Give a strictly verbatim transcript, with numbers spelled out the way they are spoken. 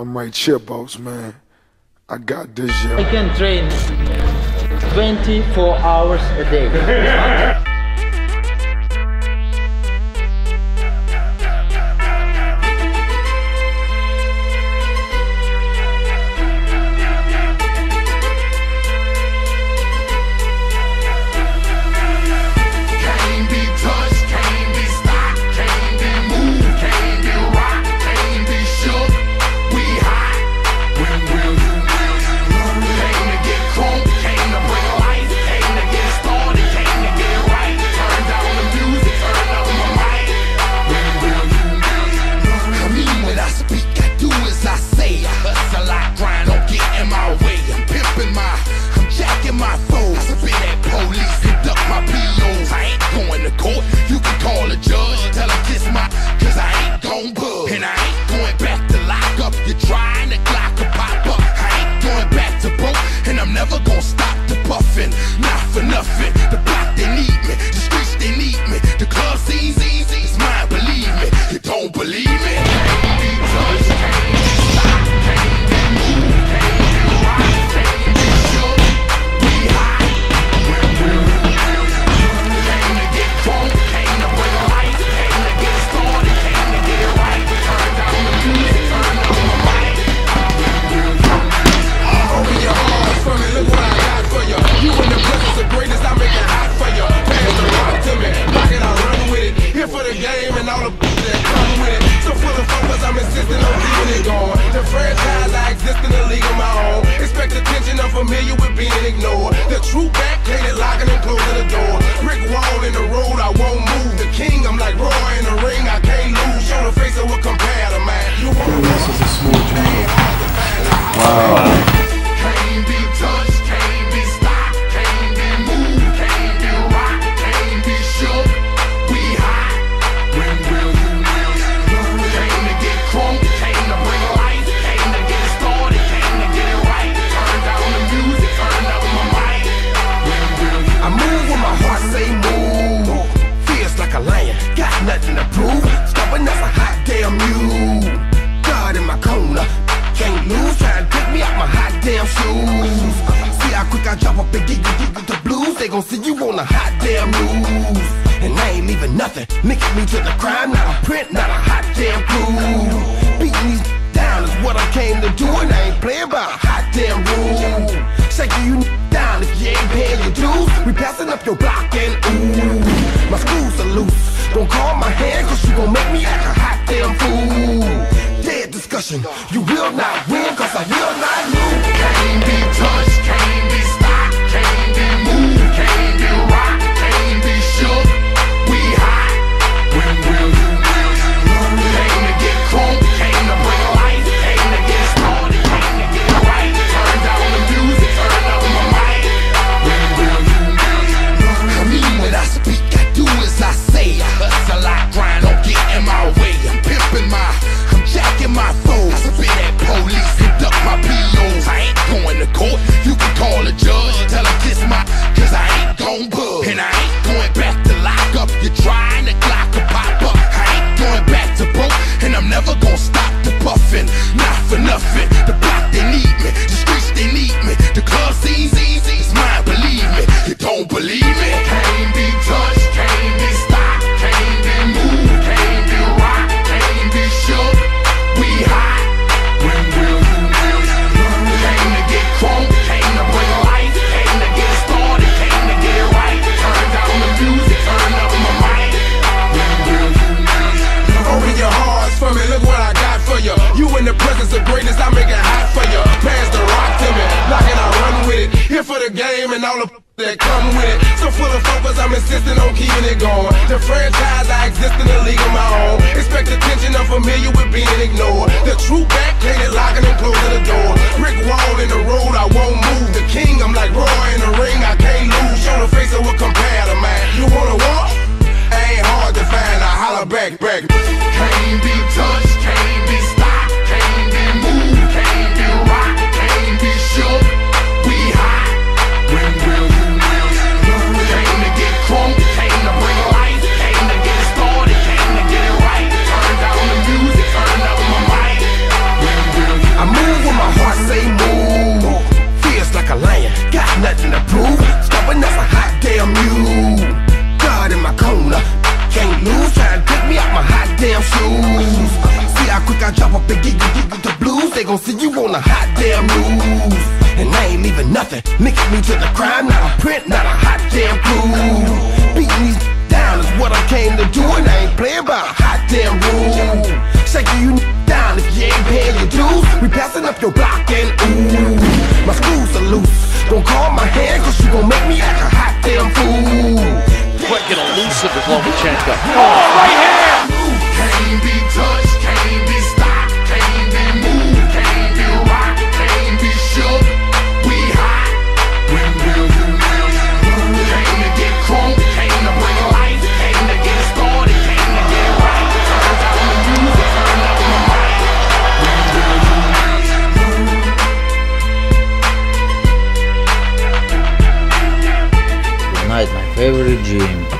I'm right here, boss man. I got this, yo. I can train twenty-four hours a day. Can't be touched, can't be stopped, can't be moved, can't be rocked, can't be shook. We hot when we'll do. gon' see you on a hot damn move. And I ain't leaving nothing. Mix me to the crime, not a print, not a hot damn clue. Beating these down is what I came to do, and I ain't playing by a hot damn rule. Shaking you down if you ain't paying your dues. We passing up your block and ooh, my screws are loose. Don't call my hand, cause you gon' make me act a hot damn fool. Quick and elusive is Lomachenko. Oh, right hand! Can't be touched, can't be stopped, can't be moved, can't be rocked, can't be shook. We hot, we real, we real. Came to get crunk, came to bring life, came to get started, came to get right. Turn out the music, turn up the mic. We real, we real. Tonight, my favorite gym.